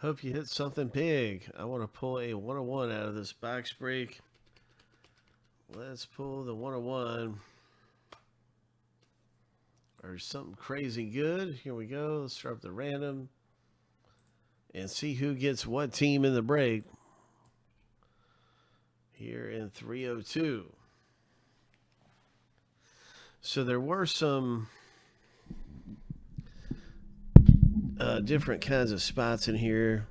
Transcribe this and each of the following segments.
Hope you hit something big. I want to pull a 101 out of this box break. Let's pull the 101. Or something crazy good. Here we go. Let's start with the random. And see who gets what team in the break. Here in 302. So there were some different kinds of spots in here.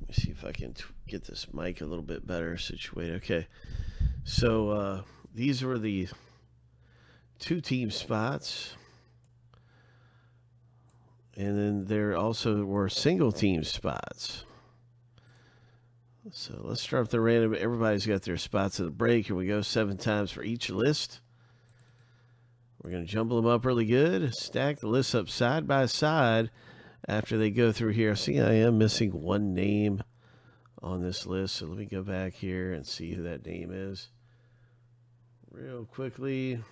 Let me see if I can get this mic a little bit better situated. Okay. So these were the two team spots. And then there also were single team spots. So let's start with the random. Everybody's got their spots at the break. Here we go. 7 times for each list. We're going to jumble them up really good. Stack the lists up side by side after they go through here. See, I am missing one name on this list. So let me go back here and see who that name is real quickly.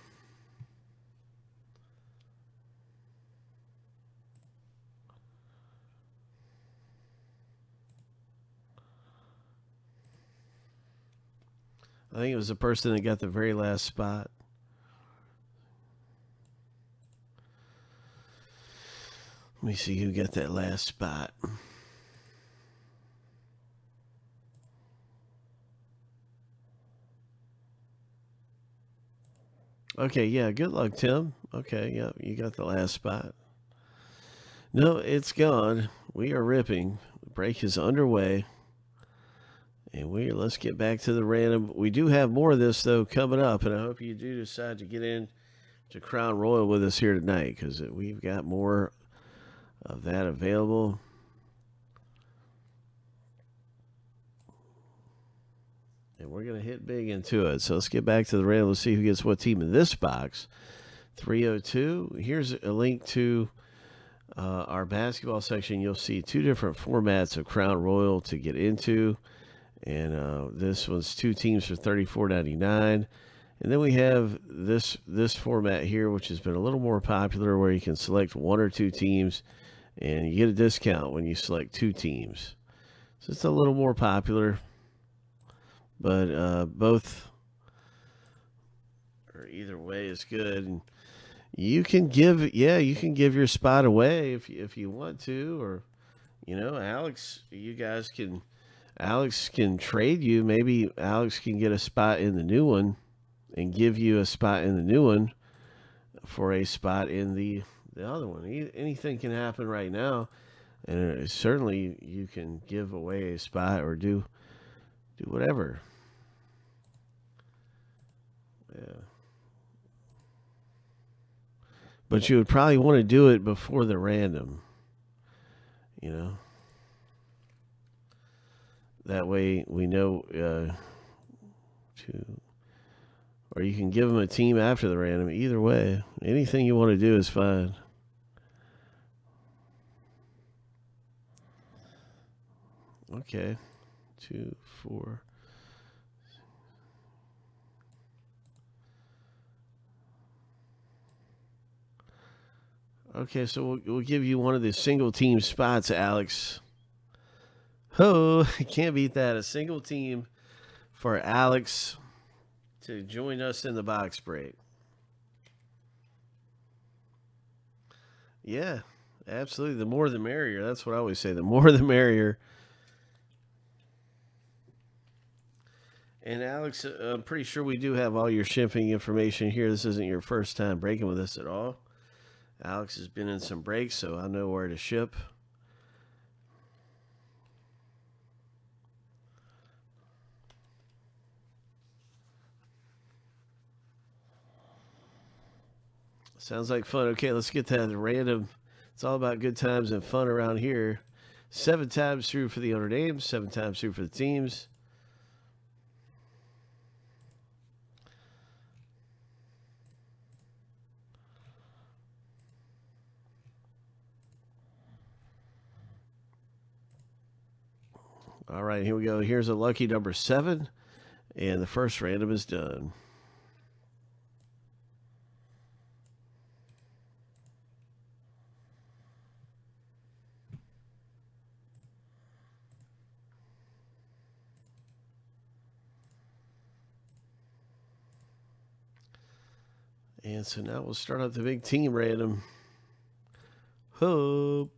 I think it was the person that got the very last spot. Let me see who got that last spot. Okay, yeah, good luck, Tim. Okay, yeah, you got the last spot. No, it's gone. We are ripping. The break is underway. And let's get back to the random. We do have more of this, though, coming up. And I hope you do decide to get in to Crown Royal with us here tonight, because we've got more of that available. And we're going to hit big into it. So let's get back to the random. Let's see who gets what team in this box. 302. Here's a link to our basketball section. You'll see 2 different formats of Crown Royal to get into. And this was 2 teams for $34.99. And then we have this format here, which has been a little more popular, where you can select 1 or 2 teams and you get a discount when you select 2 teams. So it's a little more popular, but both or either way is good. And you can give, yeah, you can give your spot away if you want to, or, you know, Alex, you guys can, Alex can trade you. Maybe Alex can get a spot in the new one and give you a spot in the new one for a spot in the other one. Anything can happen right now. And certainly you can give away a spot or do whatever. Yeah. But you would probably want to do it before the random, you know. That way we know or you can give them a team after the random. Either way, anything you want to do is fine. Okay, 2, 4. Okay, so we'll give you one of the single team spots, Alex. Oh, I can't beat that. A single team for Alex to join us in the box break. Yeah, absolutely. The more the merrier. That's what I always say. The more the merrier. And Alex, I'm pretty sure we do have all your shipping information here. This isn't your first time breaking with us at all. Alex has been in some breaks, so I know where to ship. Sounds like fun. Okay, let's get to the random. It's all about good times and fun around here. 7 times through for the owner names, 7 times through for the teams. All right, here we go. Here's a lucky number 7, and the first random is done. And so now we'll start out the big team random. Hope.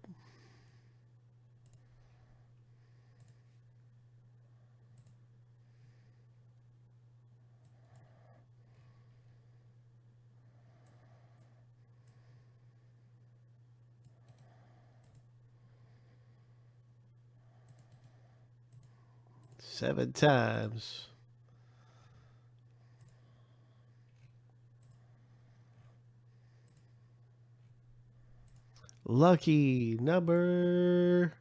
Seven times. Lucky number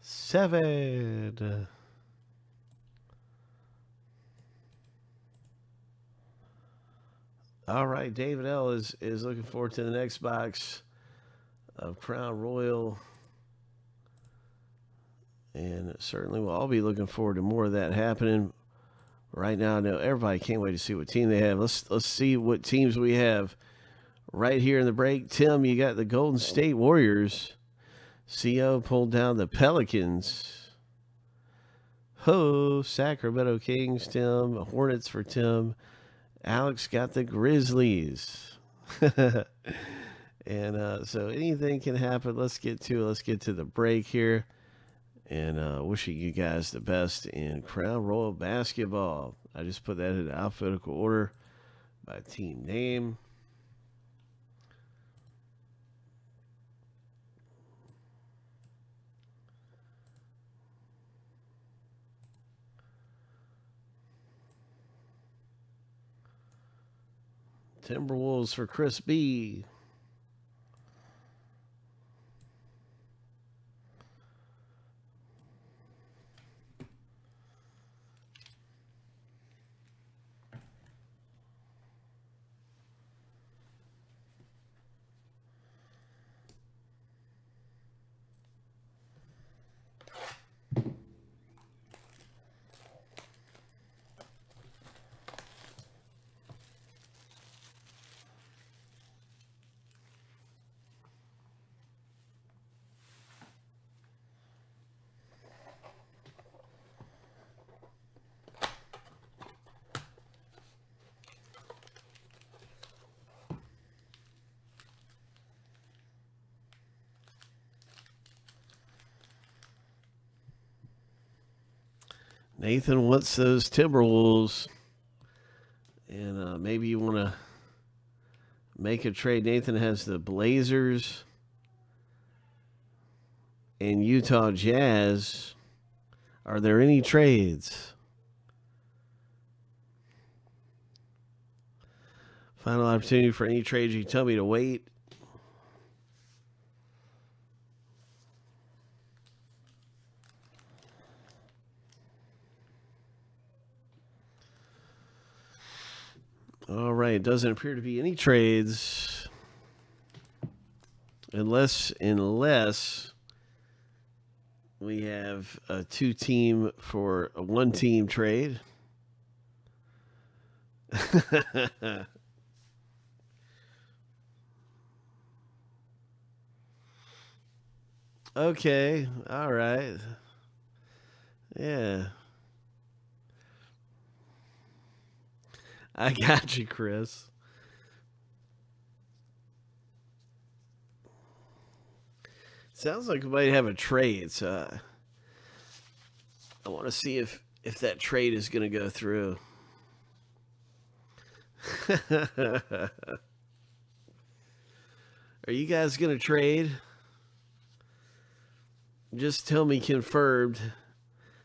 7. All right, David L is looking forward to the next box of Crown Royale. And certainly we'll all be looking forward to more of that happening. Right now, I know everybody can't wait to see what team they have. Let's see what teams we have right here in the break. Tim, you got the Golden State Warriors. CO pulled down the Pelicans. Ho, Sacramento Kings, Tim. Hornets for Tim. Alex got the Grizzlies. And so anything can happen. Let's get to the break here. And wishing you guys the best in Crown Royal basketball. I just put that in alphabetical order by team name. Timberwolves for Chris B. Nathan wants those Timberwolves, and maybe you want to make a trade. Nathan has the Blazers and Utah Jazz. Are there any trades? Final opportunity for any trades. You tell me to wait. All right, doesn't appear to be any trades unless we have a one team trade. Okay, all right. Yeah. I got you, Chris. Sounds like we might have a trade, so I want to see if that trade is going to go through. Are you guys going to trade? Just tell me confirmed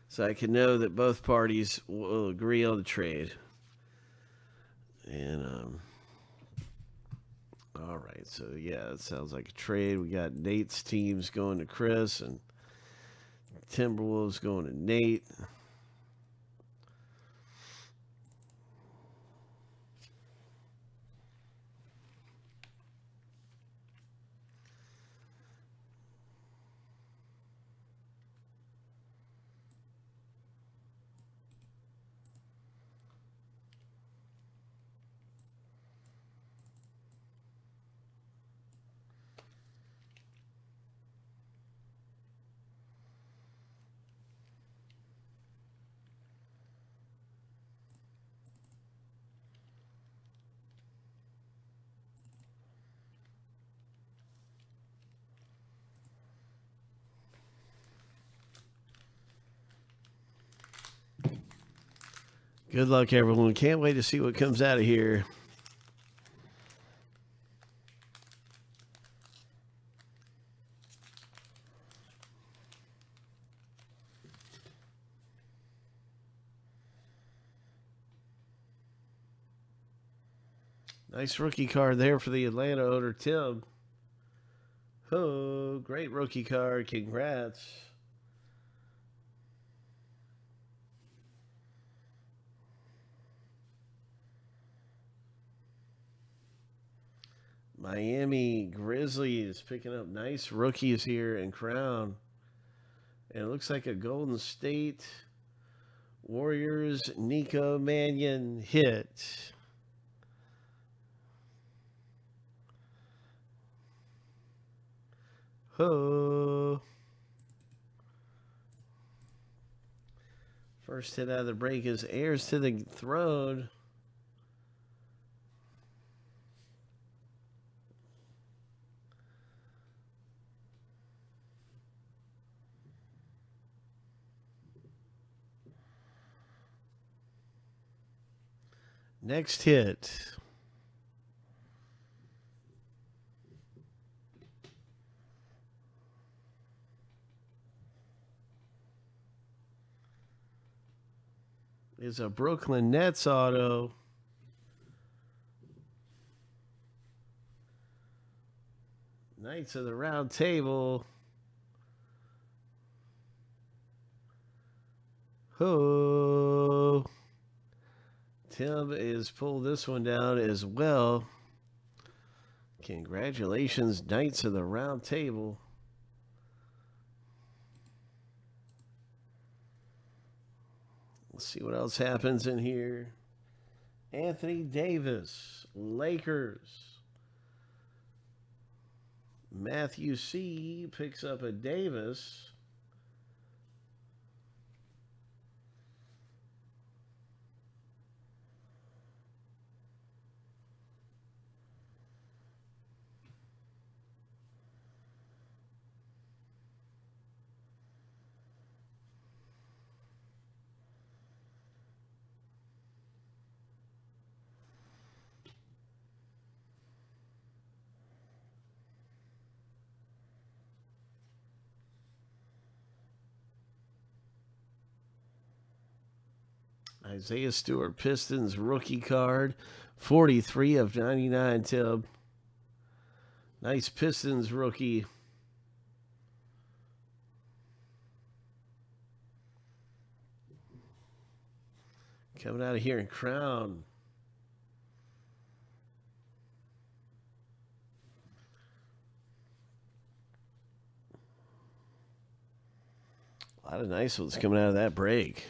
so I can know that both parties will agree on the trade. And, all right. So, yeah, it sounds like a trade. We got Nate's teams going to Chris and Timberwolves going to Nate. Good luck, everyone. Can't wait to see what comes out of here. Nice rookie card there for the Atlanta owner, Tim. Oh, great rookie card. Congrats. Miami Grizzlies picking up nice rookies here in Crown. And it looks like a Golden State Warriors Nico Mannion hit. First hit out of the break is heirs to the throne. Next hit. Is a Brooklyn Nets auto. Knights of the Round Table. Oh. Tim is pulled this one down as well. Congratulations, Knights of the Round Table. Let's see what else happens in here. Anthony Davis, Lakers. Matthew C. picks up a Davis. Isaiah Stewart, Pistons, rookie card, 43 of 99, Tib. Nice Pistons rookie. Coming out of here in Crown. A lot of nice ones coming out of that break.